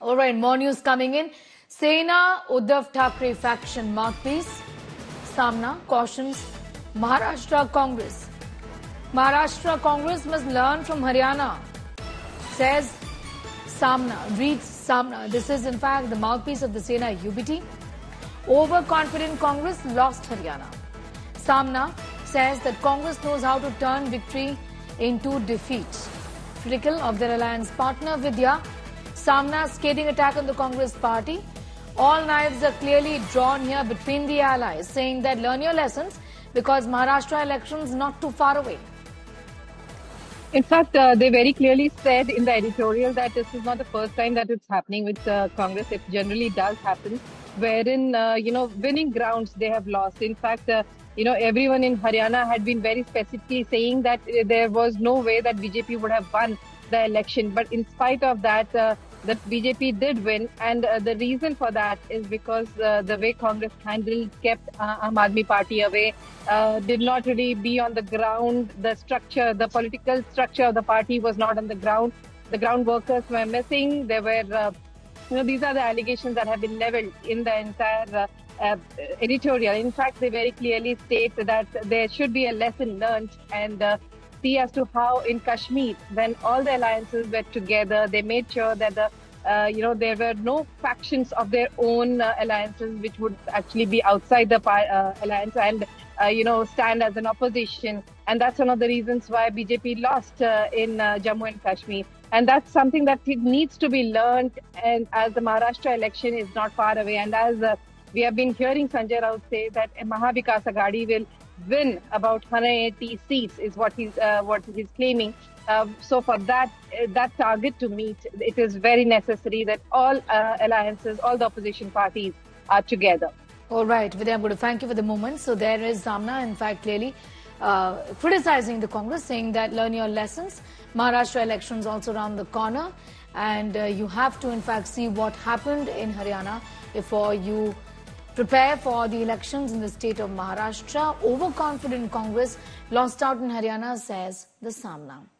All right, more news coming in. Sena Uddhav Thapre faction mouthpiece Samna cautions Maharashtra Congress. Maharashtra Congress must learn from Haryana, says Samna. Reads Samna. This is in fact the mouthpiece of the Sena UBT. Overconfident Congress lost Haryana. Samna says that Congress knows how to turn victory into defeat. Critical of their alliance partner Vidya, Samna's scathing attack on the Congress party. All knives are clearly drawn here between the allies, saying that learn your lessons because Maharashtra elections not too far away. In fact, they very clearly said in the editorial that this is not the first time that it's happening with Congress. It generally does happen, wherein, winning grounds they have lost. In fact, everyone in Haryana had been very specifically saying that there was no way that BJP would have won the election. But in spite of that, that BJP did win, and the reason for that is because the way Congress handled kept Aam Aadmi Party away, did not really be on the ground. The structure, the political structure of the party was not on the ground. The ground workers were missing. There were, these are the allegations that have been leveled in the entire editorial. In fact, they very clearly state that there should be a lesson learned and see as to how in Kashmir, when all the alliances were together, they made sure that the, there were no factions of their own alliances which would actually be outside the alliance and, stand as an opposition. And that's one of the reasons why BJP lost in Jammu and Kashmir. And that's something that needs to be learned, and as the Maharashtra election is not far away. And as we have been hearing Sanjay Rao say that Mahavikas Aghadi will win about 180 seats is what he's claiming. So for that target to meet, it is very necessary that all alliances, all the opposition parties are together. All right, Vidya, I'm going to thank you for the moment. So there is Samna, in fact, clearly criticizing the Congress, saying that learn your lessons. Maharashtra elections also around the corner, and you have to, in fact, see what happened in Haryana before you prepare for the elections in the state of Maharashtra. Overconfident Congress lost out in Haryana, says the Samna.